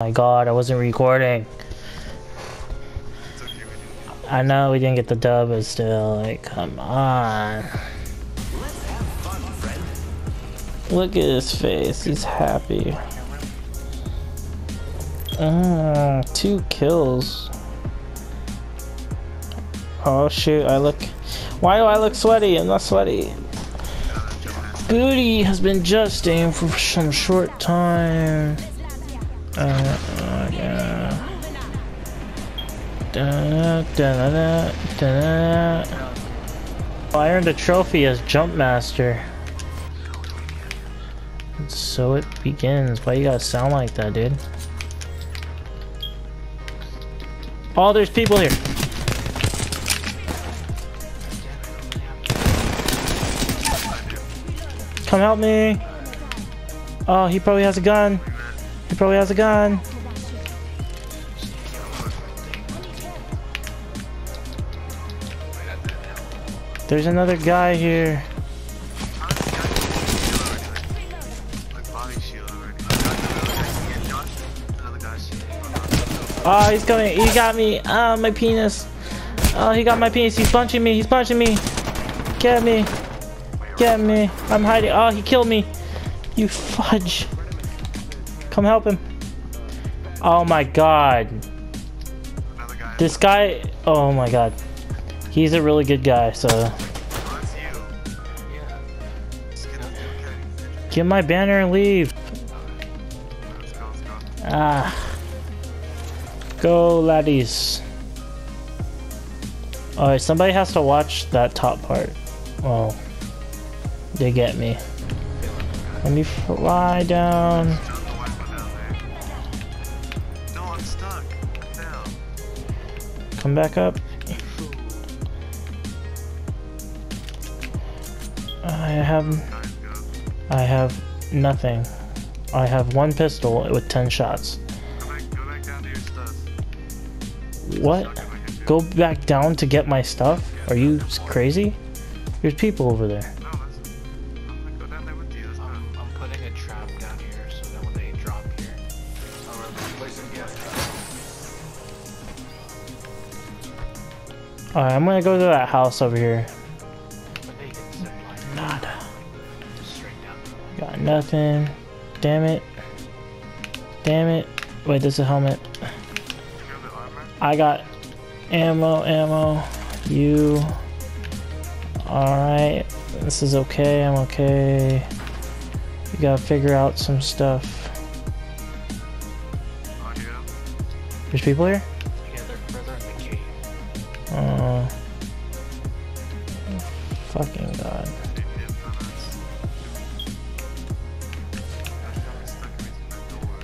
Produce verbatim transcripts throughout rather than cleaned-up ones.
My god, I wasn't recording. It's okay, I know we didn't get the dub, but still, like, come on. Let's have fun, friend. Look at his face, he's happy. Uh, two kills. Oh shoot, I look. Why do I look sweaty? I'm not sweaty. Booty has been adjusting for some short time. Uh, oh yeah. Da, da, da, da, da, da. Oh, I earned a trophy as Jump Master. And so it begins. Why you gotta sound like that, dude? Oh, there's people here. Come help me. Oh, he probably has a gun. He probably has a gun. There's another guy here. Oh, he's coming. He got me. Ah, oh, my penis. Oh, he got my penis. He's punching me. He's punching me. Get me. Get me. I'm hiding. Oh, he killed me. You fudge. Come help him. Oh my god. Guy. This guy, oh my god. He's a really good guy, so. Oh, you. Yeah. Get my banner and leave. Let's go, let's go. Ah. Go, laddies. Alright, somebody has to watch that top part. Oh. They get me. Let me fly down. Come back up. I have... I have nothing. I have one pistol with ten shots. Go back, go back down to your stuff. What? Go back down to get my stuff? Are you crazy? There's people over there. No, that's... I'm gonna go down there with you this time. I'm putting a trap down here so that when they drop here... Alright, let's play some games. Alright, I'm gonna go to that house over here. Nada. Got nothing. Damn it. Damn it. Wait, this is a helmet. I got ammo, ammo. You. Alright. This is okay. I'm okay. You gotta figure out some stuff. There's people here? Uh, fucking god.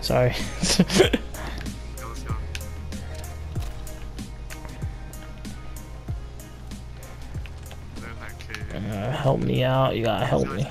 Sorry. uh, help me out. You gotta help me.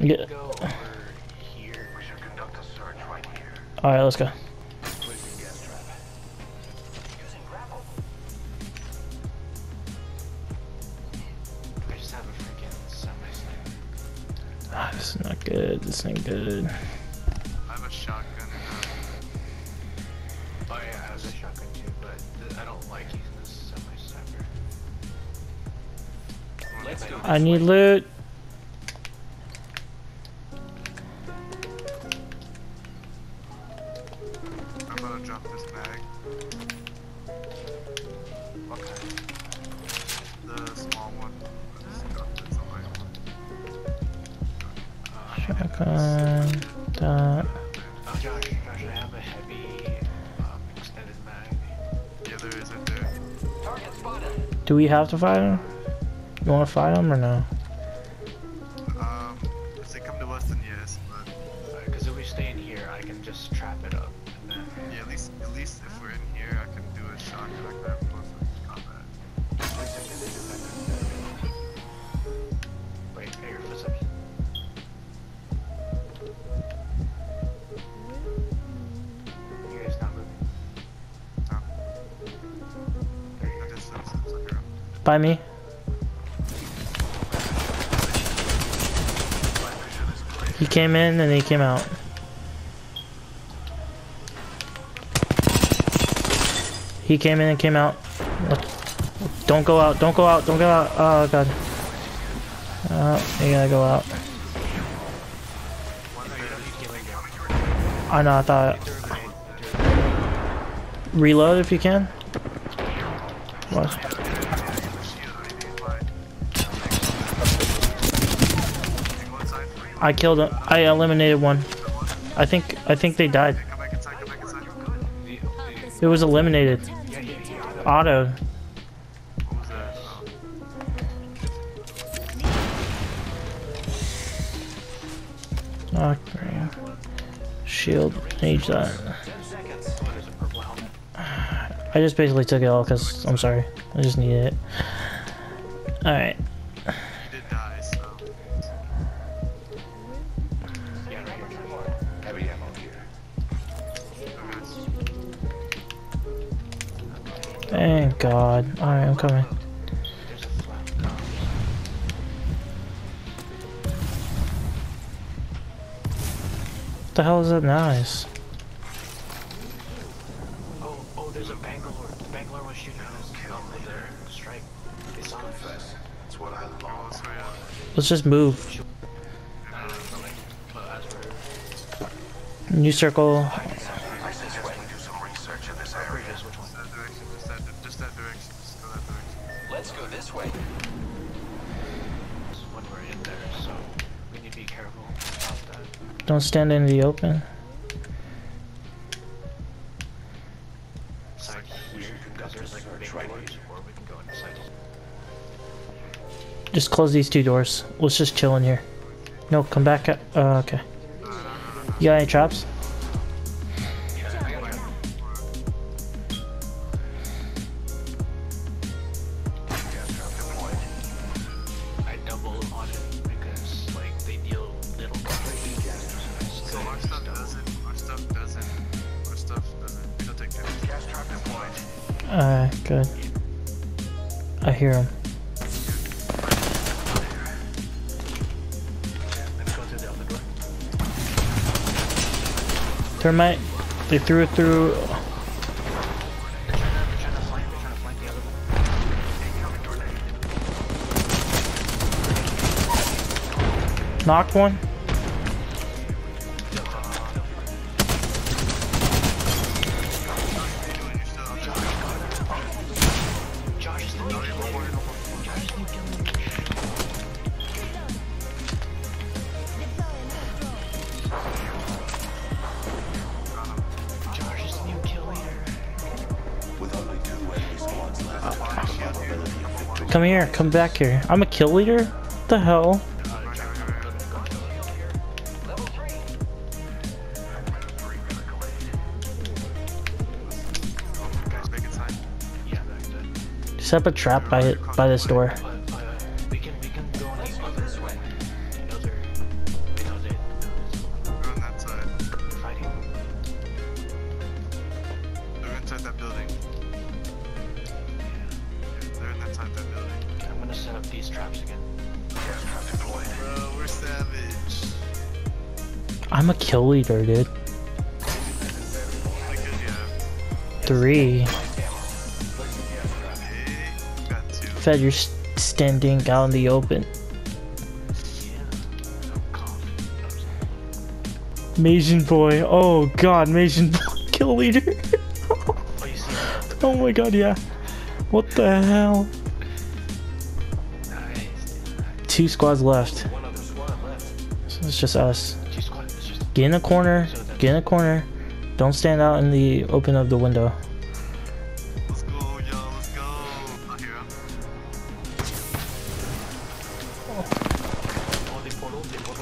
Yeah. All right, let's go. Ah, this is not good. This ain't good. I have a shotgun. And, uh, oh yeah, I have a shotgun too, but I don't like using this semi-sniper. I need loot. I'm about to drop this bag. Okay. The small one. Shotgun. Dot. Oh, Josh, Josh, I have a heavy um, extended mag. Yeah, there is right there. Target spotted. Do we have to fight him? You want to fight him or no? Um, if they come to us, then yes, but because uh, if we stay in here, I can just trap it up. And then... Yeah, at least, at least if we're in here, I can do a shotgun like that. Plus, I got that. Wait, I hear footsteps. By me. He came in and he came out. He came in and came out. Don't go out. Don't go out. Don't go out. Oh, God. Oh, you gotta go out. I know, I thought... Reload if you can. What? I killed him. I eliminated one. I think I think they died. It was eliminated. Auto. Oh, shield. Need that. I just basically took it all because I'm sorry. I just needed it. Alright. Thank God. Alright, I'm coming. What the hell is that noise? Oh, oh, there's a Bangalore. The Bangalore was shooting us. Kill later. Strike. It's on fast. That's what I lost. Let's just move. New circle. Let's go this way. This is when we're in there, so we need to be careful about that. Don't stand in the open. It's like weird because there's like a big doors where we can go inside. Just close these two doors. Let's just chill in here. No, come back up. Uh, okay. You got any traps? Uh, good. I hear him. Termite. They threw it through. Knocked one. Come here, come back here. I'm a kill leader? What the hell? Set up a trap by by this door. Set up these traps again. Bro, we're savage. I'm a kill leader, dude. Three. Fed, you're standing out in the open. Mason boy. Oh God, Mason boy, kill leader. Oh my God, yeah. What the hell? Two squads left. So it's just us. Get in a corner. Get in a corner. Don't stand out in the open of the window. Let's go, yo. Let's go. I hear him.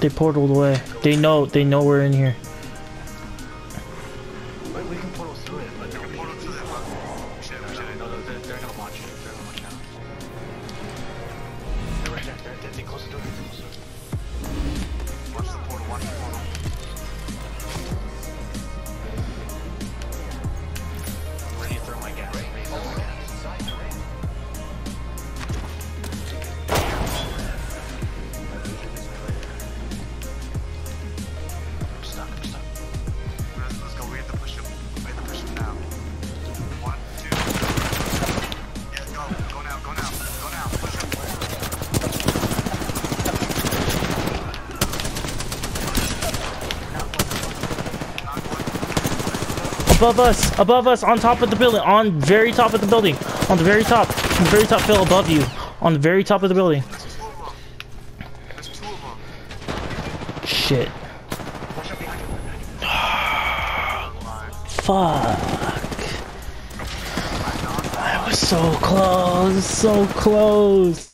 They portaled away. They know. They know we're in here. We can portal through it, but no, we portal through that one. We should. We should. No, they're gonna watch it. They're gonna watch it now. above us, above us, on top of the building, on very top of the building, on the very top, on the very top, Phil, above you, on the very top of the building. There's two of them. Shit. Fuck. I was so close, so close.